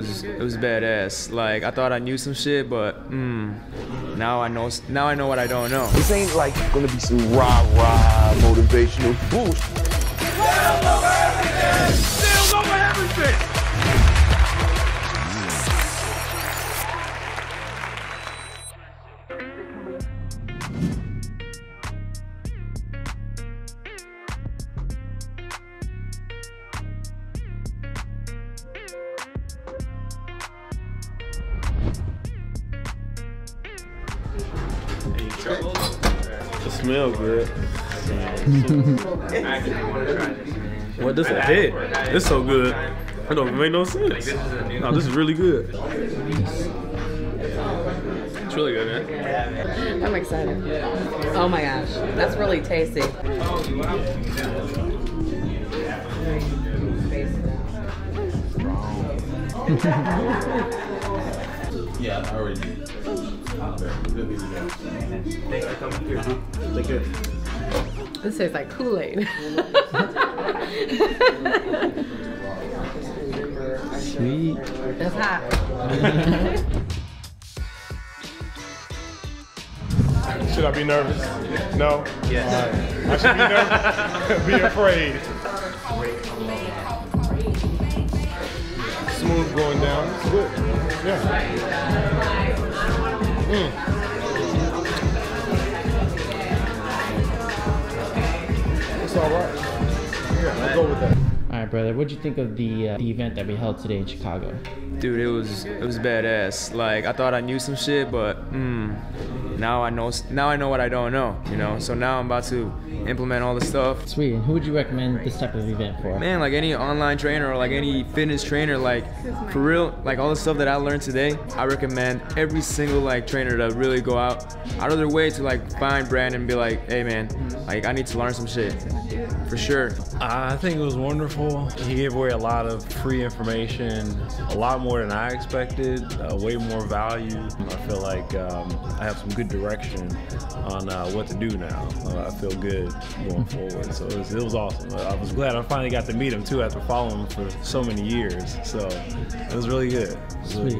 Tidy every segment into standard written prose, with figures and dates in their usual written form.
It was badass. Like, I thought I knew some shit, but now I know what I don't know. This ain't like gonna be some rah-rah motivational boost. Still know everything! Still know everything! It smells good. What does it hit? It's so good. It don't make no sense. No, this is really good. It's really good, man. I'm excited. Oh my gosh, that's really tasty. Yeah, I already did. Thanks for coming here. Take care. This tastes like Kool-Aid. Sweet. That's hot. Should I be nervous? No? Yes. I should be nervous. Be afraid. Smooth going down. It's good. Yeah. It's all right. Yeah, I'll go with that. All right, brother. What'd you think of the event that we held today in Chicago? Dude, it was badass. Like, I thought I knew some shit, but now I know what I don't know. You know, so now I'm about to implement all the stuff. Sweet. Who would you recommend this type of event for? Man, like any online trainer or like any fitness trainer, like for real, like all the stuff that I learned today, I recommend every single like trainer to really go out of their way to like find Brandon and be like, hey man, like I need to learn some shit, for sure. I think it was wonderful. He gave away a lot of free information, a lot more than I expected, way more value. I feel like I have some good direction on what to do now. I feel good going forward, so it was awesome. I was glad I finally got to meet him too after following him for so many years, so it was really good. Sweet.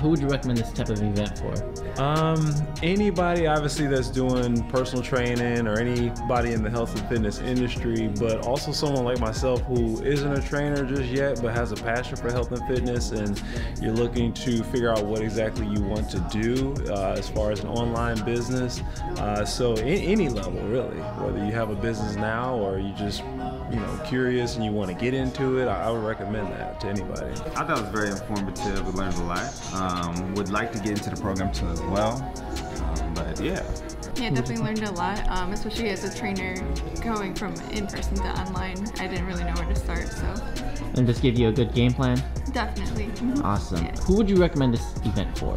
Who would you recommend this type of event for? Anybody obviously that's doing personal training or anybody in the health and fitness industry, but also someone like myself who isn't a trainer just yet but has a passion for health and fitness, and you're looking to figure out what exactly you want to do as far as an online business. So any level really, whether you have a business now or you just curious and you want to get into it, I would recommend that to anybody. I thought it was very informative. We learned a lot. Would like to get into the program too as well. But yeah, definitely learned a lot, especially as a trainer going from in-person to online. I didn't really know where to start, so. And this gave you a good game plan? Definitely. Awesome. Yeah. Who would you recommend this event for?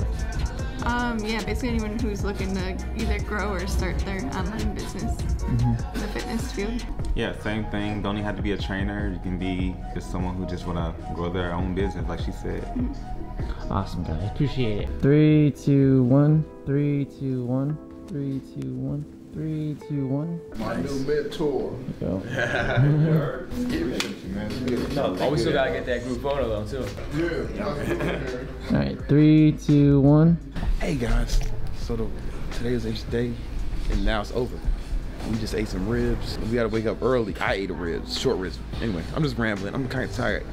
Yeah, basically anyone who's looking to either grow or start their online business in the fitness field. Yeah, same thing. Don't even have to be a trainer. You can be just someone who just want to grow their own business, like she said. Awesome, guys. Appreciate it. 3, 2, 1. 3, 2, 1. 3, 2, 1. 3, 2, 1. My new mentor. Go. Oh, we still gotta get that group photo though too. Yeah. All right. 3, 2, 1. Hey guys. So today is H day, and now it's over. We just ate some ribs. We gotta wake up early. I ate a ribs, short ribs. Anyway, I'm just rambling. I'm kind of tired.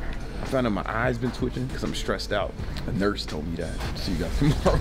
I found out my eyes been twitching because I'm stressed out. A nurse told me that. See you guys tomorrow.